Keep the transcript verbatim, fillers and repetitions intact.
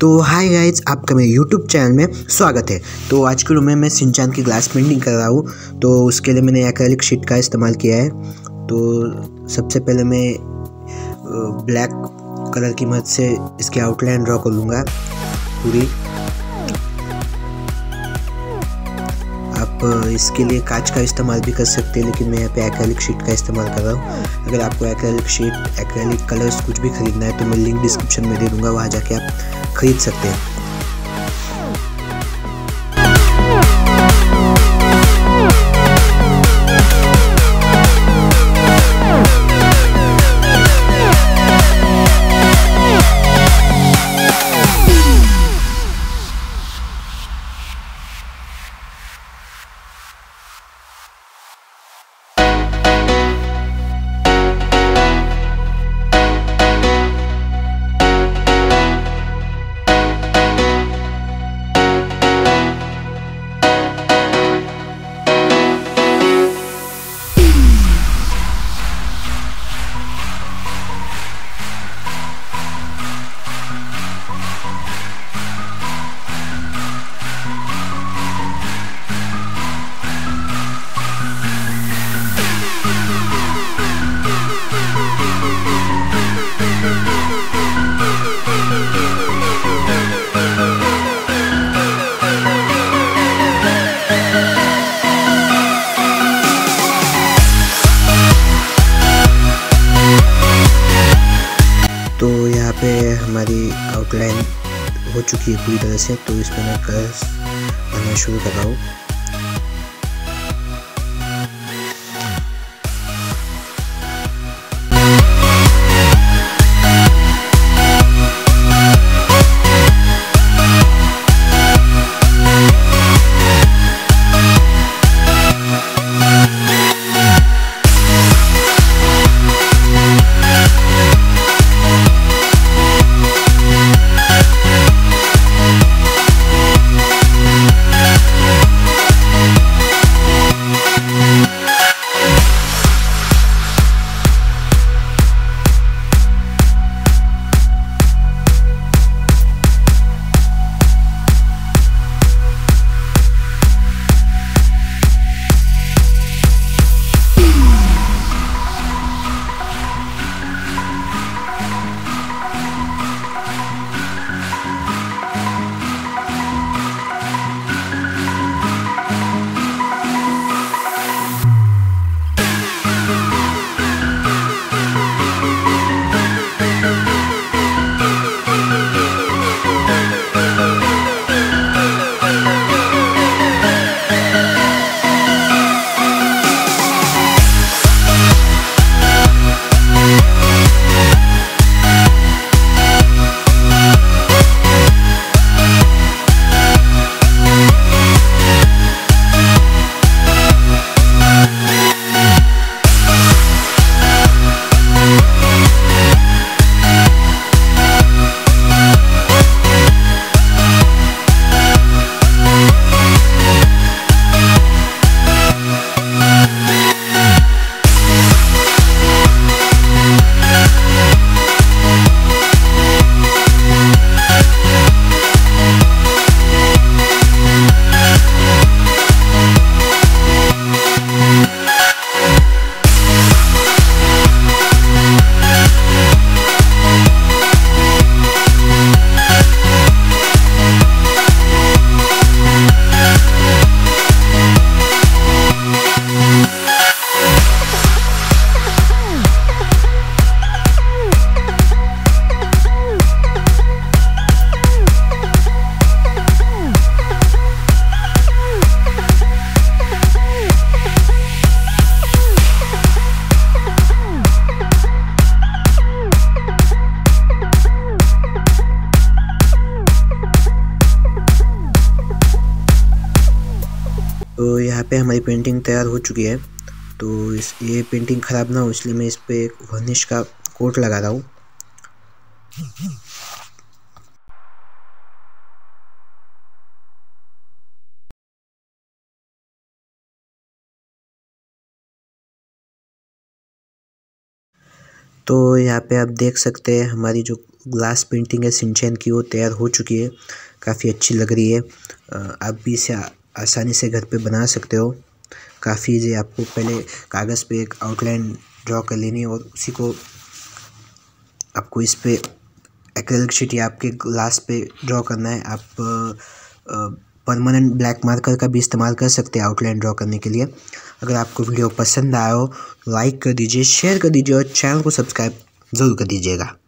तो hi guys, आपका मेरे यूट्यूब चैनल में स्वागत है। तो आज के रूम में मैं शिनचैन की ग्लास पेंटिंग कर रहा हूँ, तो उसके लिए मैंने एक्रेलिक शीट का इस्तेमाल किया है। तो सबसे पहले मैं ब्लैक कलर की मदद से इसकी आउटलाइन ड्रॉ कर लूँगा पूरी। आप इसके लिए कांच का इस्तेमाल भी कर सकते हैं, लेकिन मैं यहाँ पे एक्रेलिक शीट का इस्तेमाल कर रहा हूँ। अगर आपको एक्रेलिक शीट, एक्रेलिक कलर्स कुछ भी ख़रीदना है तो मैं लिंक डिस्क्रिप्शन में दे दूँगा, वहाँ जाके आप खरीद सकते हैं। तो यहाँ पे हमारी आउटलाइन हो चुकी है पूरी तरह से, तो इसमें मैं कर्स बनाना शुरू कर रहा हूँ। तो यहाँ पे हमारी पेंटिंग तैयार हो चुकी है। तो इस ये पेंटिंग ख़राब ना हो इसलिए मैं इस पर एक वार्निश का कोट लगा रहा हूँ। तो यहाँ पे आप देख सकते हैं हमारी जो ग्लास पेंटिंग है शिनचैन की, वो तैयार हो चुकी है, काफ़ी अच्छी लग रही है। आप भी इसे आसानी से घर पे बना सकते हो, काफ़ी इजी। आपको पहले कागज़ पे एक आउटलाइन ड्रॉ कर लेनी है और उसी को आपको इस पे एक्रेलिक शीट या आपके ग्लास पे ड्रॉ करना है। आप परमानेंट ब्लैक मार्कर का भी इस्तेमाल कर सकते हैं आउटलाइन ड्रॉ करने के लिए। अगर आपको वीडियो पसंद आया हो लाइक कर दीजिए, शेयर कर दीजिए और चैनल को सब्सक्राइब ज़रूर कर दीजिएगा।